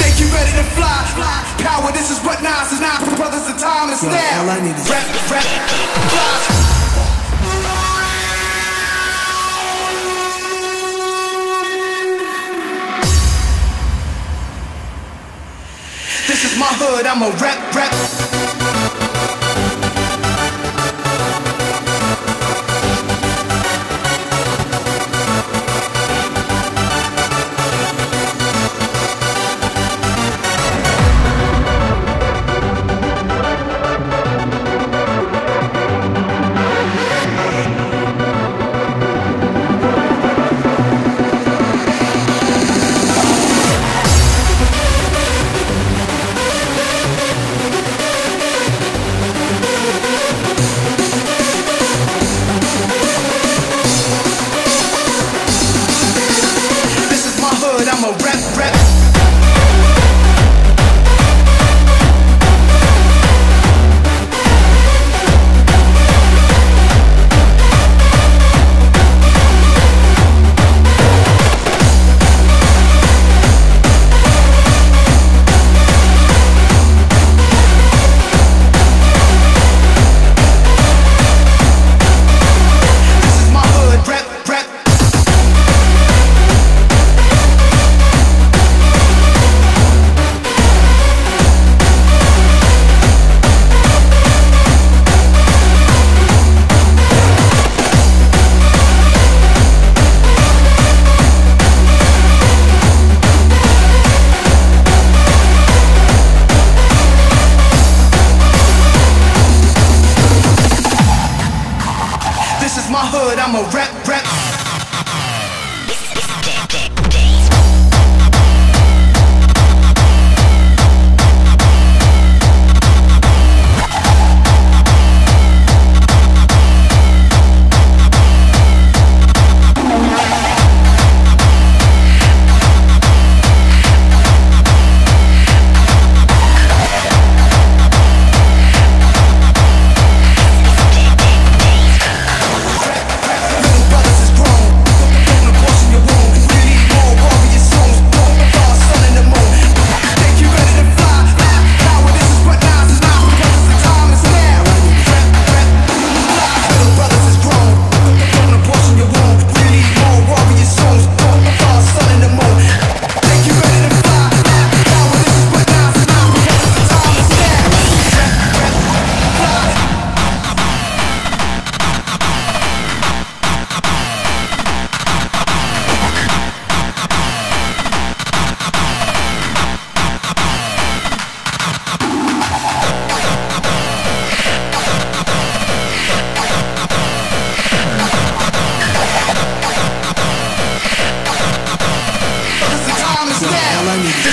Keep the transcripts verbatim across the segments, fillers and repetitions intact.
Think you ready to fly? Power, this is what Nas is now. For brothers, the time is now. All I need is rap, rap, fly. This is my hood, I'm a rap, rap. My hood, I'm a rap, rap. This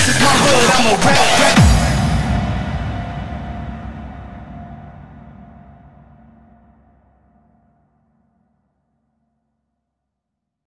is my hood, I'm a rap, rap.